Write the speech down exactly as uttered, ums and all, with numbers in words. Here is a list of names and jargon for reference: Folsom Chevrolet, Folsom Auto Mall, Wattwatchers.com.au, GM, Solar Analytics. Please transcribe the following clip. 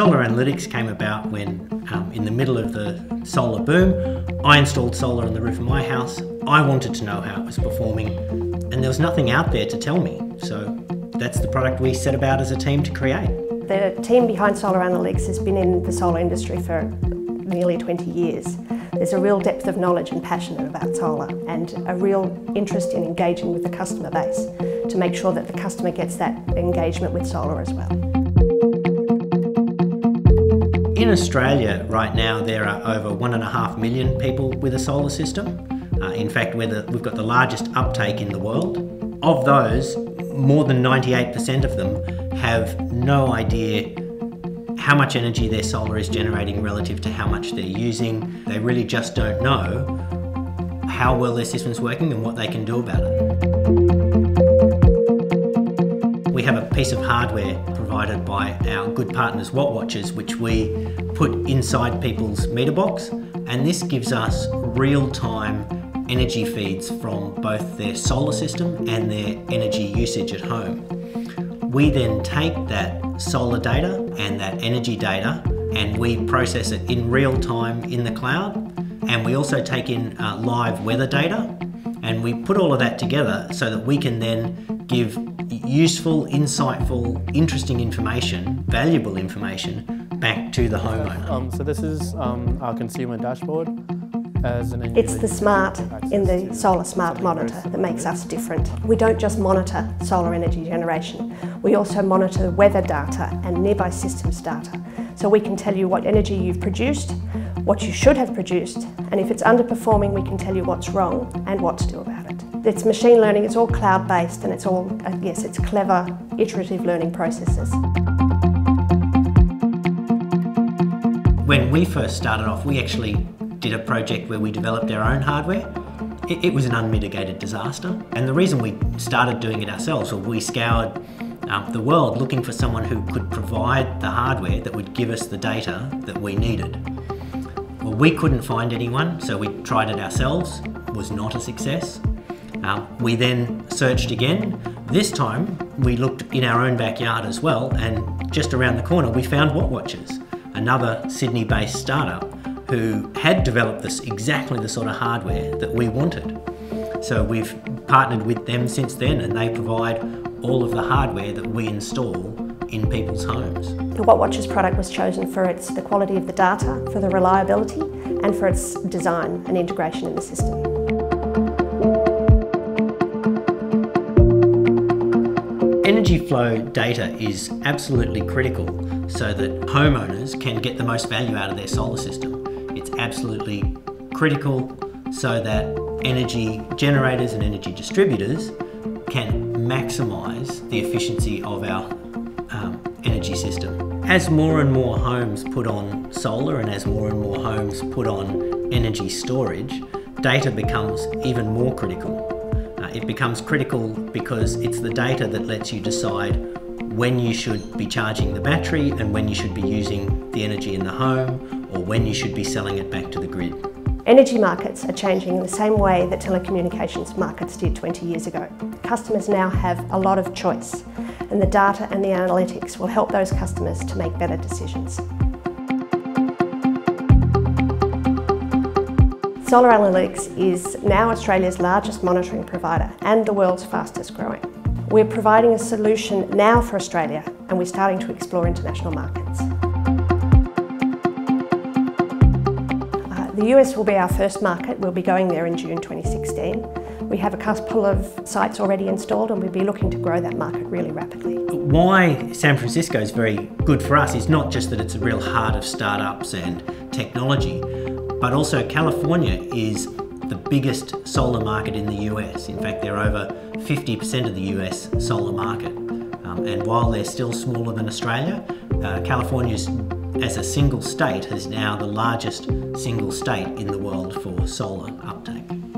Solar Analytics came about when, um, in the middle of the solar boom, I installed solar on the roof of my house. I wanted to know how it was performing, and there was nothing out there to tell me. So that's the product we set about as a team to create. The team behind Solar Analytics has been in the solar industry for nearly twenty years. There's a real depth of knowledge and passion about solar, and a real interest in engaging with the customer base to make sure that the customer gets that engagement with solar as well. In Australia right now there are over one and a half million people with a solar system. Uh, in fact, we're the, we've got the largest uptake in the world. Of those, more than ninety-eight percent of them have no idea how much energy their solar is generating relative to how much they're using. They really just don't know how well their system's working and what they can do about it. We have a piece of hardware provided by our good partners Watt Watchers, which we put inside people's meter box, and this gives us real-time energy feeds from both their solar system and their energy usage at home. We then take that solar data and that energy data, and we process it in real time in the cloud, and we also take in uh, live weather data, and we put all of that together so that we can then give useful, insightful, interesting information, valuable information back to the homeowner. Um, so this is um, our consumer dashboard. As an it's the smart in the solar smart monitor that makes us different. We don't just monitor solar energy generation, we also monitor weather data and nearby systems data. So we can tell you what energy you've produced, what you should have produced, and if it's underperforming we can tell you what's wrong and what to do about it. It's machine learning, it's all cloud-based, and it's all, uh, yes, it's clever, iterative learning processes. When we first started off, we actually did a project where we developed our own hardware. It, it was an unmitigated disaster. And the reason we started doing it ourselves, was we scoured um, the world looking for someone who could provide the hardware that would give us the data that we needed. Well, we couldn't find anyone, so we tried it ourselves. It was not a success. Um, we then searched again. This time, we looked in our own backyard as well, and just around the corner, we found Watt Watchers, another Sydney-based startup, who had developed this exactly the sort of hardware that we wanted. So we've partnered with them since then, and they provide all of the hardware that we install in people's homes. The Watt Watchers product was chosen for its the quality of the data, for the reliability, and for its design and integration in the system. Energy flow data is absolutely critical so that homeowners can get the most value out of their solar system. It's absolutely critical so that energy generators and energy distributors can maximise the efficiency of our um, energy system. As more and more homes put on solar, and as more and more homes put on energy storage, data becomes even more critical. Uh, it becomes critical because it's the data that lets you decide when you should be charging the battery and when you should be using the energy in the home, or when you should be selling it back to the grid. Energy markets are changing in the same way that telecommunications markets did twenty years ago. Customers now have a lot of choice, and the data and the analytics will help those customers to make better decisions. Solar Analytics is now Australia's largest monitoring provider and the world's fastest growing. We're providing a solution now for Australia, and we're starting to explore international markets. The U S will be our first market. We'll be going there in June twenty sixteen. We have a couple of sites already installed, and we'll be looking to grow that market really rapidly. Why San Francisco is very good for us is not just that it's a real heart of startups and technology, but also California is the biggest solar market in the U S. In fact, they're over fifty percent of the U S solar market. Um, and while they're still smaller than Australia, uh, California's as a single state is now the largest single state in the world for solar uptake.